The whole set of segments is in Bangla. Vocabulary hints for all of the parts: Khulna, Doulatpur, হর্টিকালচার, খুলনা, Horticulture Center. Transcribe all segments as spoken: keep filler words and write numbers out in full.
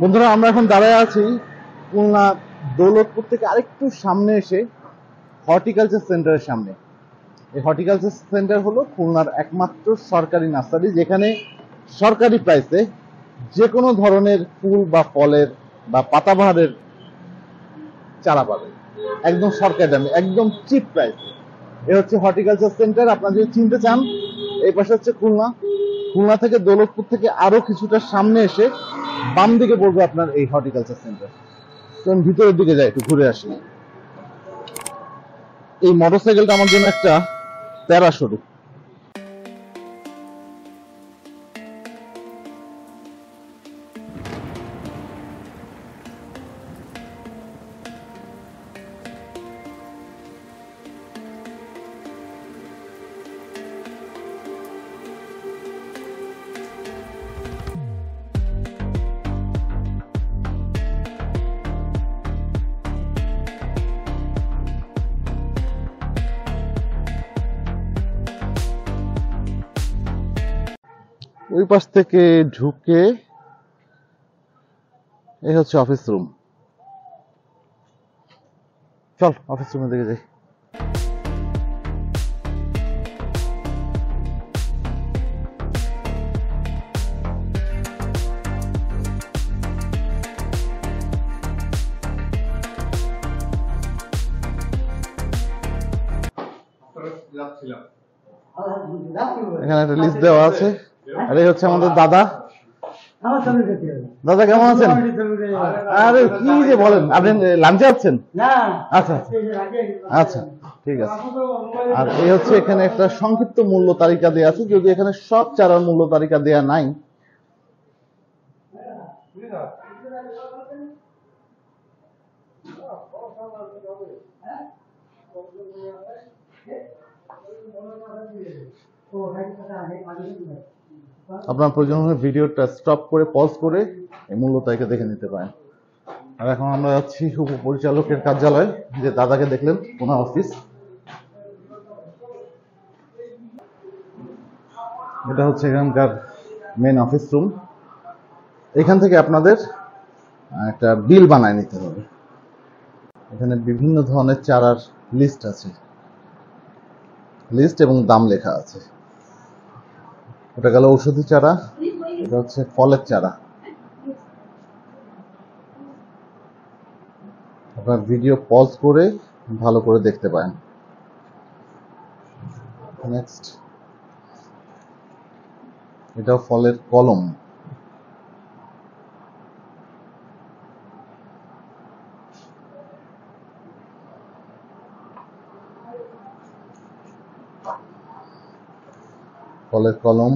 বন্ধুরা আমরা এখন দাঁড়ায় আছি খুলনা দৌলতপুর থেকে আরেকটু সামনে এসে হর্টিকালচার সেন্টারের সামনে। এই হর্টিকালচার সেন্টার হলো খুলনার একমাত্র সরকারি নার্সারি, যেখানে সরকারি প্রাইসে যে কোনো ধরনের ফুল বা ফলের বা পাতাবাহারের চারা পাবে একদম সরকারি দামে, একদম চিপ প্রাইসে। এ হচ্ছে হর্টিকালচার সেন্টার। আপনারা যদি চিনতে চান, এই পাশে হচ্ছে খুলনা। খুলনা থেকে দৌলতপুর থেকে আরো কিছুটা সামনে এসে বাম দিকে পড়বে আপনার এই হর্টিকালচার সেন্টার। তখন ভিতরের দিকে যাই, একটু ঘুরে আসি। এই মোটরসাইকেলটা আমার জন্য একটা প্যারাসুট। ওই পাশ থেকে ঢুকে এই হচ্ছে অফিস রুম। চল অফিস রুমে দেখে যাই। এখানে একটা লিস্ট দেওয়া আছে। আরে হচ্ছে আমাদের দাদা। দাদা কেমন আছেন? আরে কি যে বলেন, আপনি লাঞ্চে আছেন? আচ্ছা আচ্ছা ঠিক আছে। আর এই হচ্ছে এখানে একটা সংক্ষিপ্ত মূল্য তালিকা দেওয়া আছে, যদি এখানে সব চারার মূল্য তালিকা দেওয়া নাই। আপনার প্রয়োজন হলে ভিডিওটা স্টপ করে পজ করে এই মূল্য তালিকা দেখে নিতে পারেন। আর এখন আমরা যাচ্ছি উপপরিচালকের কার্যালয়, যে দাদাকে দেখলেন, ওনার অফিস। এটা হচ্ছে এখানকার মেন অফিস রুম। এখান থেকে আপনাদের একটা বিল বানায় নিতে হবে। এখানে বিভিন্ন ধরনের চারার লিস্ট আছে, লিস্ট এবং দাম লেখা আছে। ওটা গেল ঔষধি চারা, এটা হচ্ছে ফলের চারা। আপনার ভিডিও পজ করে ভালো করে দেখতে পারেন। নেক্সট, এটা ফলের কলম। ফলের কলম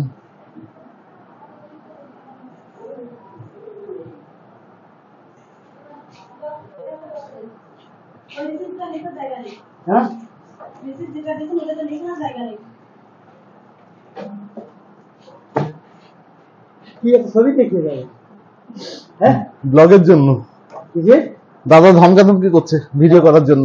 ব্লগের জন্য দাদা ধমকা ধমকি করছে ভিডিও করার জন্য।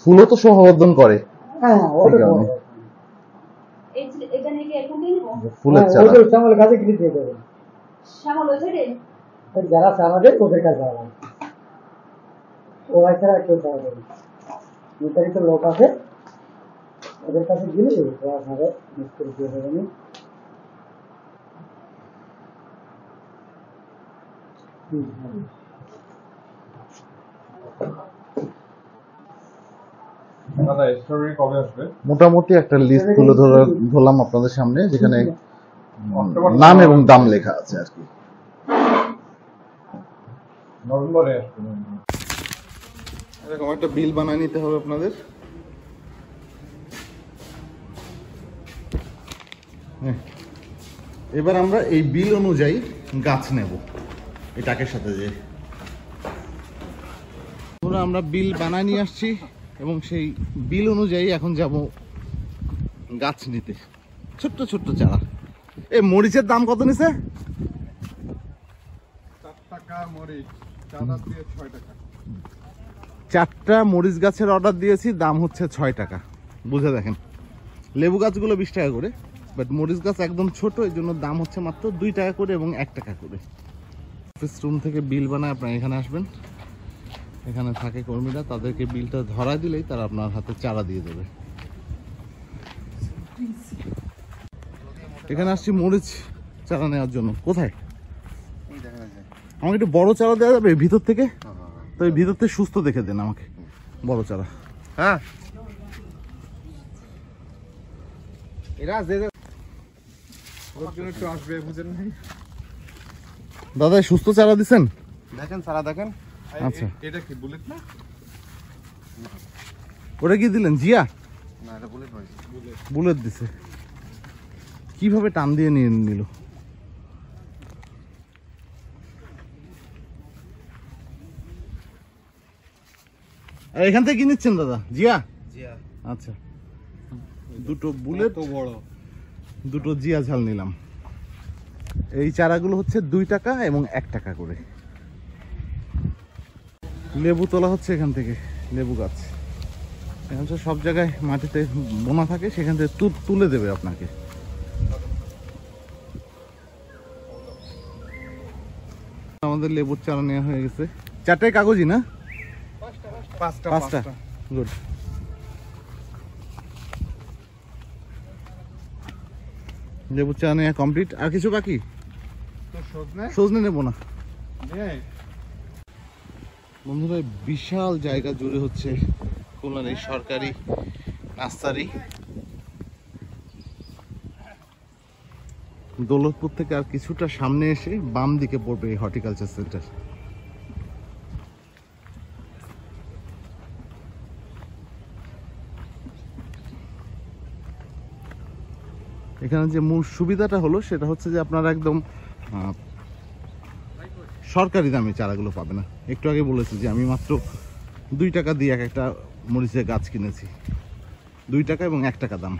ফুলও তো শোভাবর্ধন করে। লোক আছে ওদের কাছে গেলে মোটামুটি একটা লিস্ট তুলে ধরলাম আপনাদের সামনে, যেখানে নাম এবং দাম লেখা আছে আর কি। এরকম একটা বিল বানায় নিতে হবে আপনাদের। এবার আমরা এই বিল অনুযায়ী গাছ নেব এটাকের সাথে যে পুরো আমরা বিল বানায় নিয়ে আসছি এবং সেই বিল অনুযায়ী এখন যাব গাছ নিতে ছোট ছোট চারা। এই মরিচের দাম কত নিছে? চার টাকা মরিচ, চারা দিয়ে ছয় টাকা। চারটা মরিচ গাছের অর্ডার দিয়েছি, দাম হচ্ছে ছয় টাকা। বুঝে দেখেন লেবু গাছগুলো বিশ টাকা করে, বাট মরিচ গাছ একদম ছোট, এই জন্য দাম হচ্ছে মাত্র দুই টাকা করে এবং এক টাকা করে। অফিস রুম থেকে বিল বানায় আপনারা এখানে আসবেন, এখানে থাকে কর্মীরা, তাদেরকে বিলটা ধরা দিলেই তারা আপনার হাতে চারা দিয়ে দেবে। এখানে আসছি মরিচ চারা নেওয়ার জন্য। কোথায় আমাকে একটু বড় চারা দেওয়া যাবে ভিতর থেকে? তো এই ভিতর থেকে সুস্থ দেখে দেন আমাকে বড় চারা। হ্যাঁ দাদা সুস্থ চারা দিচ্ছেন, দেখেন চারা দেখেন। আচ্ছা এটা কি বুলেট না? ওটা কি দিলেন? জিয়া না, এটা বুলেট ভাই। বুলেট দিছে। কিভাবে টান দিয়ে নিয়ে নিল? আর এখান থেকে কি নিচ্ছেন দাদা? জিয়া। জিয়া আচ্ছা, দুটো বুলেট বড়, দুটো জিয়া ঝাল নিলাম। এই চারাগুলো হচ্ছে দুই টাকা এবং এক টাকা করে। লেবু তোলা হচ্ছে এখান থেকে, লেবু গাছ এখন সব জায়গায় মাটিতে বোনা থাকে, সেখান থেকে তুলে দেবে আপনাকে। আমাদের লেবুর চারা নেওয়া হয়ে গেছে। চারটায় কাগজই না? পাঁচটা পাঁচটা। গুড। লেবু চারা নেওয়া কমপ্লিট। আর কিছু বাকি? সজনে নেবো না বন্ধুরা, বিশাল জায়গা জুড়ে হচ্ছে খুলনার এই সরকারি নার্সারি। দৌলতপুর থেকে আর কিছুটা সামনে এসে বাম দিকে পড়বে এই হর্টিকালচার সেন্টার। এখানে যে মূল সুবিধাটা হলো সেটা হচ্ছে যে আপনারা একদম সরকারি দামে চারাগুলো পাবে না। একটু আগে বলেছি যে আমি মাত্র দুই টাকা দিয়ে এক একটা মরিচের গাছ কিনেছি, দুই টাকা এবং এক টাকা দাম।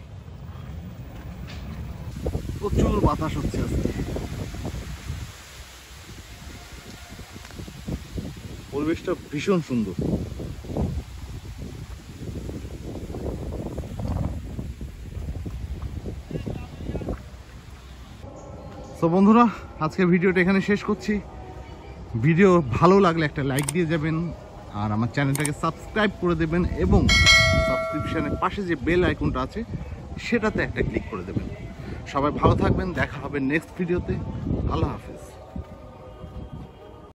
প্রচুর বাতাস হচ্ছে আজকে, পরিবেশটা ভীষণ সুন্দর। তো বন্ধুরা আজকে ভিডিওটা এখানে শেষ করছি। ভিডিও ভালো লাগলে একটা লাইক দিয়ে যাবেন, আর আমার চ্যানেলটাকে সাবস্ক্রাইব করে দেবেন, এবং সাবস্ক্রিপশানের পাশে যে বেল আইকনটা আছে সেটাতে একটা ক্লিক করে দেবেন। সবাই ভালো থাকবেন, দেখা হবে নেক্সট ভিডিওতে। আল্লাহ হাফেজ।